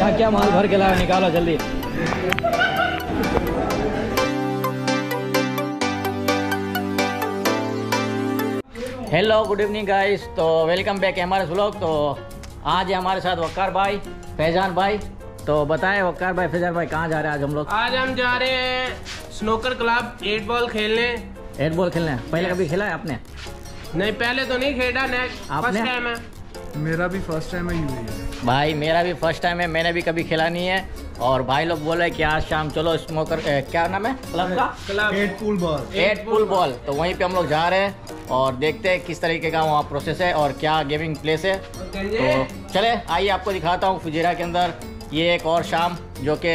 क्या क्या माल भर के लाया, निकालो जल्दी। हेलो गुड इवनिंग गाइस, तो वेलकम बैक एमआरएस व्लॉग। तो आज हमारे साथ वकार भाई, फैजान भाई। तो बताएं वकार भाई, फैजान भाई कहाँ जा रहे हैं आज हम लोग? आज हम जा रहे हैं स्नोकर क्लब हेडबॉल खेलने। हेडबॉल खेलने पहले कभी खेला है आपने? नहीं, पहले तो नहीं खेला, फर्स्ट टाइम है। मेरा भी फर्स्ट टाइम है भाई, मेरा भी फर्स्ट टाइम है, मैंने भी कभी खेला नहीं है। और भाई लोग बोले कि आज शाम चलो स्मोकर क्या नाम है क्लब का, हेडपूल बॉल, हेडपूल बॉल। तो वहीं पे हम लोग जा रहे हैं और देखते हैं किस तरीके का वहाँ प्रोसेस है और क्या गेमिंग प्लेस है। तो चले आइए आपको दिखाता हूँ फुजैरह के अंदर ये एक और शाम जो कि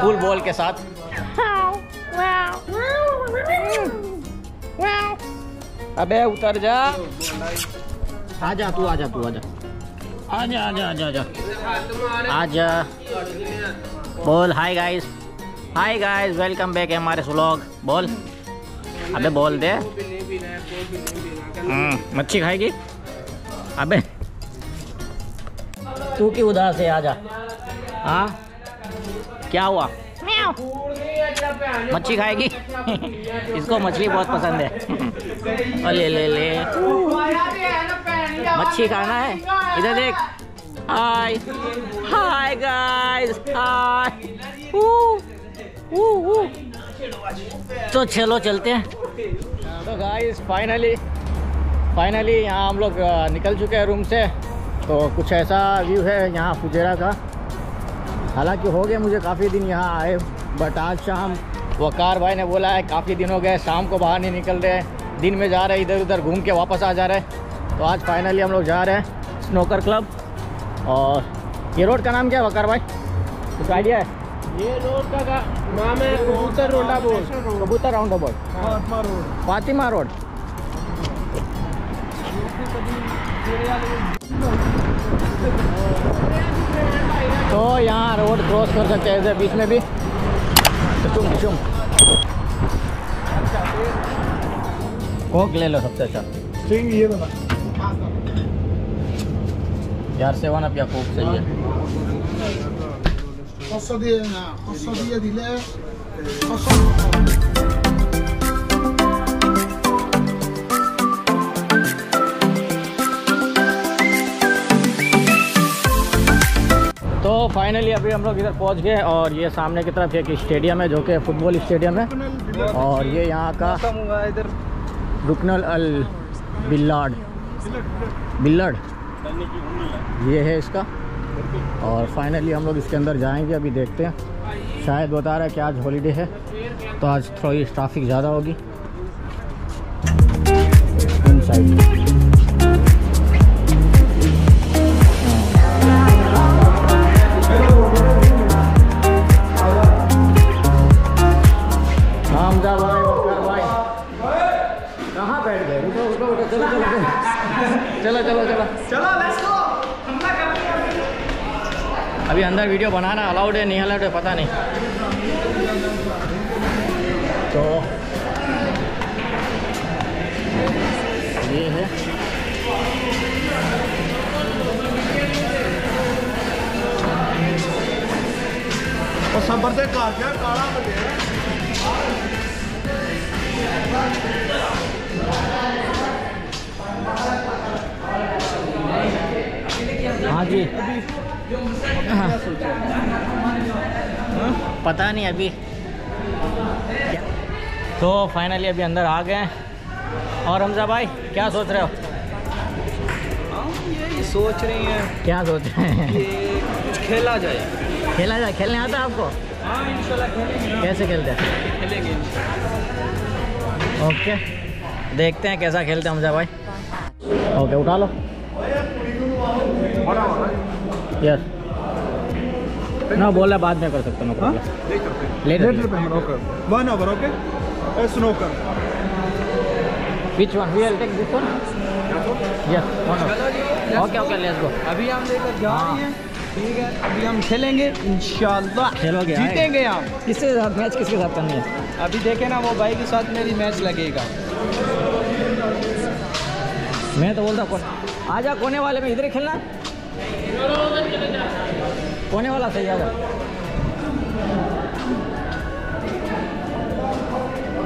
पूल बॉल के साथ। अबे उतर जा, आजा तू, आजा तू, आजा आजा आजा आजा आजा आजा। बोल hi guys, hi guys, welcome back MRS vlog. बोल, अबे बोल दे। मच्छी खाएगी अबे, तू की उदास है, आजा। हाँ क्या हुआ, मच्छी खाएगी? इसको मछली बहुत पसंद है। अरे ले ले, मच्छी खाना है। इधर देख, हाय हाय गाइस, हाय। तो चलो चलते हैं। तो गाइस फाइनली यहाँ हम लोग निकल चुके हैं रूम से। तो कुछ ऐसा व्यू है यहाँ फुजैरह का। हालांकि हो गए मुझे काफ़ी दिन यहाँ आए, बट आज शाम वकार भाई ने बोला है काफ़ी दिन हो गए शाम को बाहर नहीं निकल रहे, दिन में जा रहे इधर उधर घूम के वापस आ जा रहे हैं। तो आज फाइनली हम लोग जा रहे हैं स्नोकर क्लब। और ये रोड का नाम क्या है वकार भाई, कुछ आइडिया है? ये रोड का नाम है कबूतर राउंड अबाउट, फातिमा रोड। तो यहाँ रोड क्रॉस कर सकते हैं बीच में भी। कोक ले लो सबसे अच्छा, ये बना यार, 7 अप या कोक सही है। तो फाइनली अभी हम लोग इधर पहुंच गए और ये सामने की तरफ एक स्टेडियम है जो कि फुटबॉल स्टेडियम है। और ये यहाँ का इधर रुकनल अल बिल्लाड ये है इसका। और फाइनली हम लोग इसके अंदर जाएंगे, अभी देखते हैं। शायद बता रहा है कि आज हॉलीडे है तो आज थोड़ी ट्रैफिक ज़्यादा होगी। चलो चलो चलो चलो, लेट्स गो। अभी अंदर वीडियो बनाना अलाउड है नहीं अलाउड है पता नहीं। तो ये है, और संपर्क से काला जी। पता नहीं अभी। तो फाइनली अभी अंदर आ गए। और हमजा भाई क्या सोच रहे हो? ये सोच रही हैं। क्या सोच रहे हैं? कुछ खेला जाए। खेला जाए, खेलने आता है आपको? हाँ इंशाल्लाह खेलेंगे। कैसे खेलते हैं? खेलेंगे इंशाल्लाह। ओके देखते हैं कैसा खेलते हैं हमजा भाई। ओके उठा लो। यस ना बोला बाद में कर सकता हूँ, लेटर पे okay, 1 hour okay. Snooker which one, we will take this one. Yes 1 hour okay okay, let's go. अभी हम लेकर जा रहे हैं, ठीक है? अभी हम खेलेंगे इंशाल्लाह, खेलोगे जीतेंगे हम। किसके साथ मैच, किसके साथ करनी है? अभी देखे ना वो भाई के साथ मेरी मैच लगेगा। मैं तो बोलता हूँ आजा कोने वाले में, इधर ही खेलना। होने वाला था यार।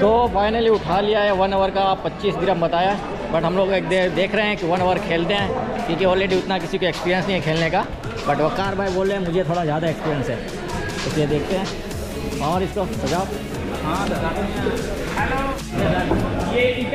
तो फाइनली उठा लिया है 1 ओवर का 25 ग्राम बताया, बट हम लोग एक देख रहे हैं कि 1 ओवर खेलते हैं क्योंकि ऑलरेडी उतना किसी को एक्सपीरियंस नहीं है खेलने का। बट वकार भाई बोल रहे हैं मुझे थोड़ा ज़्यादा एक्सपीरियंस है, इसलिए देखते हैं। और इसको सजाओ। हाँ ये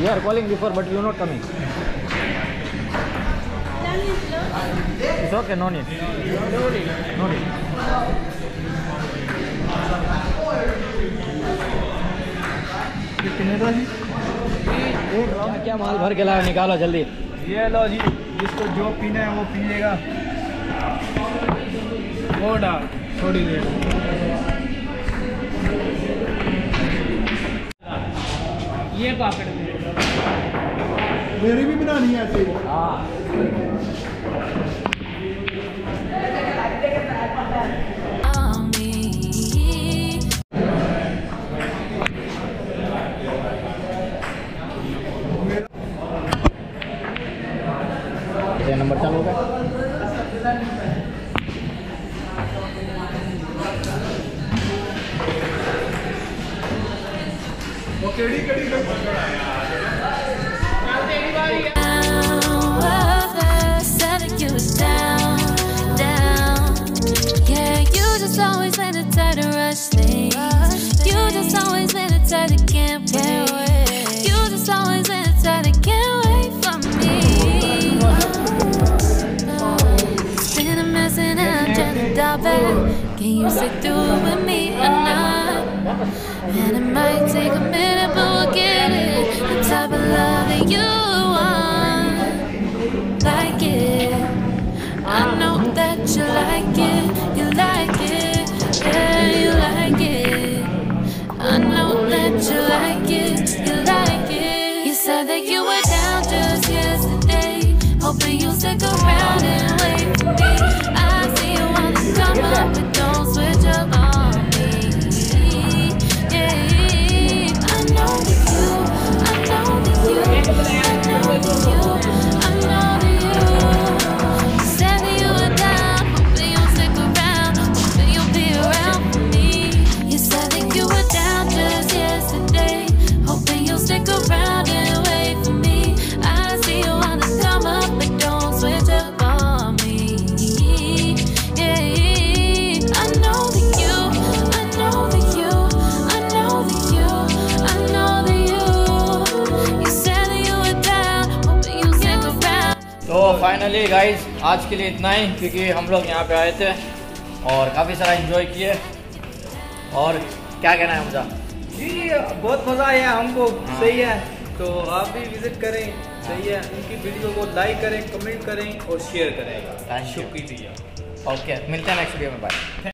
We are calling before, but you are not coming. It's okay, no need. No need. कितने जी? एक राउंड क्या माल भर के लाया, निकालो जल्दी। ये लो जी, जिसको जो पीना है वो पिएगा। वो डाल थोड़ी देर। ये पॉकेट में मेरी भी बनानी है ऐसे। हाँ नंबर चालू होगा। वो केड़ी केड़ी Can you sit through with me or not? And it might take a minute, but we'll get it. The type of love that you want, like it. I know that you like it, you like it, yeah, you like it. I know that you like it, you like it. You said that you were down just yesterday, hoping you'll stick around and wait for me. I see you wanna come up with. Finally guys आज के लिए इतना ही, क्योंकि हम लोग यहाँ पे आए थे और काफ़ी सारा एंजॉय किए। और क्या कहना है मुझे जी? बहुत मज़ा आया हमको। हाँ। सही है, तो आप भी विजिट करें। सही है, उनकी वीडियो को लाइक करें, कमेंट करें और शेयर करें। शुक्रिया। ओके, मिलते हैं नेक्स्ट वीडियो में। बाय।